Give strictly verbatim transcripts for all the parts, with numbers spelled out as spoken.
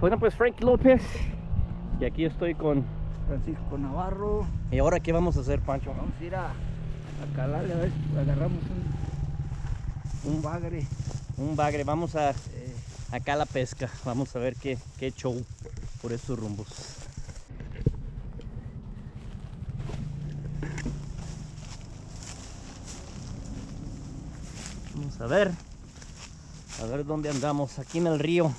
Bueno, pues Frankie López, y aquí estoy con Francisco Navarro. ¿Y ahora qué vamos a hacer, Pancho? Vamos a ir a, a calarle, a ver si agarramos un, un bagre. Un bagre, vamos a eh. acá a la pesca, vamos a ver qué, qué show por estos rumbos. Vamos a ver, a ver dónde andamos, aquí en el río.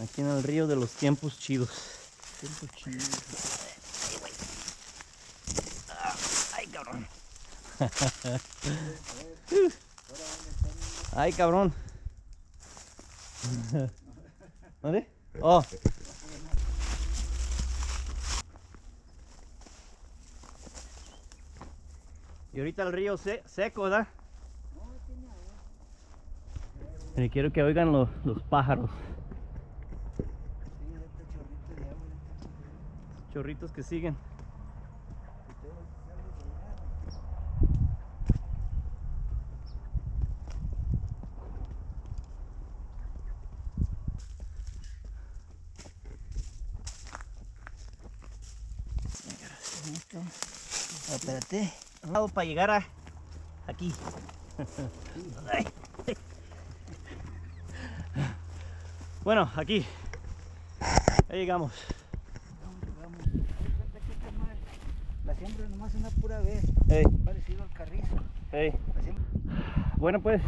Aquí en el río de los tiempos chidos. Tiempos chidos. Ay, cabrón. Ay, cabrón. ¿Dónde? Oh. Y ahorita el río se seco, ¿verdad? Pero quiero que oigan los, los pájaros. Chorritos que siguen. Espérate, vamos para llegar a aquí. Bueno, aquí ya llegamos. La siembra nomás una pura vez, hey. Parecido al carrizo. Hey. Bueno, pues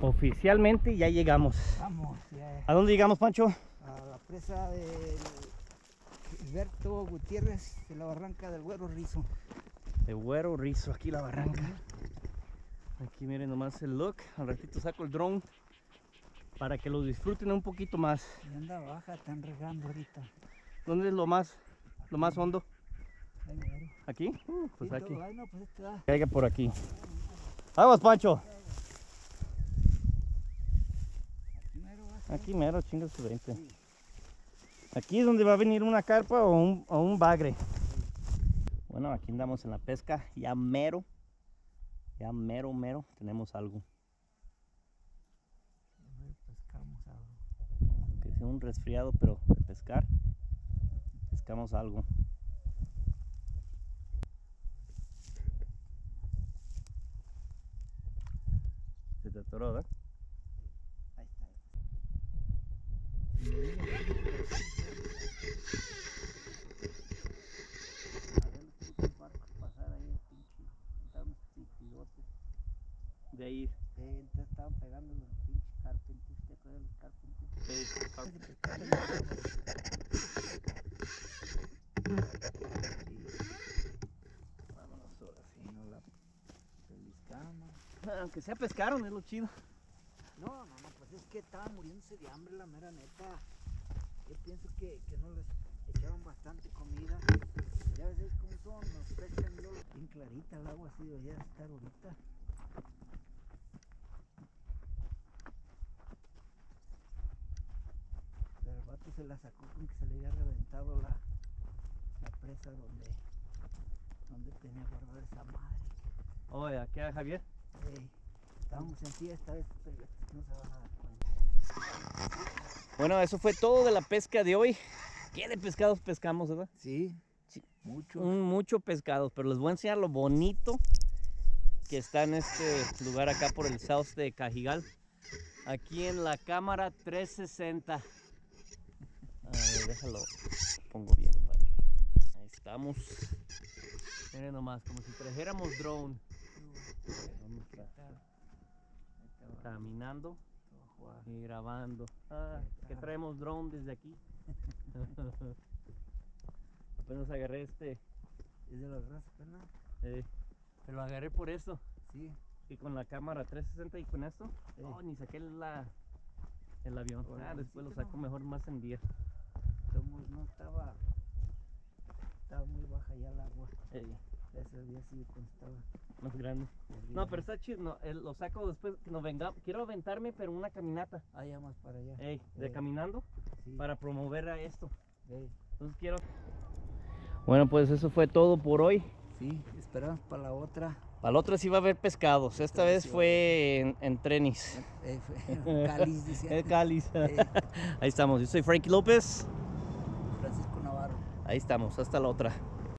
oficialmente ya llegamos. Vamos, ya. ¿A dónde llegamos, Pancho? A la presa de Alberto Gutiérrez, de la barranca del Güero Rizo. De Güero Rizo, aquí la barranca. Aquí miren nomás el look. Al ratito saco el drone para que lo disfruten un poquito más. Y anda baja, están regando ahorita. ¿Dónde es lo más, lo más hondo? ¿Aquí? Uh, pues aquí. Caiga por aquí. ¡Vamos, Pancho! Aquí mero, chinga su veinte. Aquí es donde va a venir una carpa o un, o un bagre. Bueno, aquí andamos en la pesca. Ya mero. Ya mero, mero. Tenemos algo. Pescamos algo. Aunque sea un resfriado, pero de pescar. Pescamos algo. De atoró, ¿eh? Ahí está. De ahí. Sí, entonces estaban pegando los pinches carpentitos, ¿te acuerdas los carpentitos? Vámonos ahora sí, no la peliscamos. Aunque sea pescaron, es lo chido. No, no, no, pues es que estaba muriéndose de hambre, la mera neta. Yo pienso que, que no les echaron bastante comida. Ya a veces como son, nos pescan bien clarita, el agua así debería estar ahorita. Pero el vato se la sacó con que se le había reventado la, la presa donde, donde tenía guardada esa madre. Oye, ¿qué hay, Javier? Sí, estábamos en fiesta, pero no se van a dar cuenta. Bueno, eso fue todo de la pesca de hoy. ¿Qué de pescados pescamos, verdad? Sí, sí, mucho. Un, mucho pescados, pero les voy a enseñar lo bonito que está en este lugar acá por el Sauz de Cajigal. Aquí en la cámara trescientos sesenta. A ver, déjalo, pongo bien. Vale. Ahí estamos. Miren nomás, como si trajéramos drone. Vamos a, caminando y grabando. Ah, que traemos drone desde aquí. Apenas agarré este. ¿Es de las grasas, pena? Eh, pero lo agarré por eso. Sí. Y con la cámara trescientos sesenta y con esto. Sí. Oh, ni saqué la, el avión. Bueno, ah, después sí, lo saco no. Mejor más en día. No estaba. Estaba muy baja ya el agua. Eh. Ese día sí estaba más grande. No, pero está chido, no, el, lo saco después que nos venga. Quiero aventarme, pero una caminata. Ah, ya más para allá. Ey, de Ey. Caminando sí. Para promover a esto. Ey. Entonces quiero. Bueno, pues eso fue todo por hoy. Sí, esperamos para la otra. Para el otro sí va a haber pescados. Esta vez fue en, en trenis. Eh, fue en cáliz, decía. El cáliz. Eh. Ahí estamos. Yo soy Frankie López. Francisco Navarro. Ahí estamos. Hasta la otra.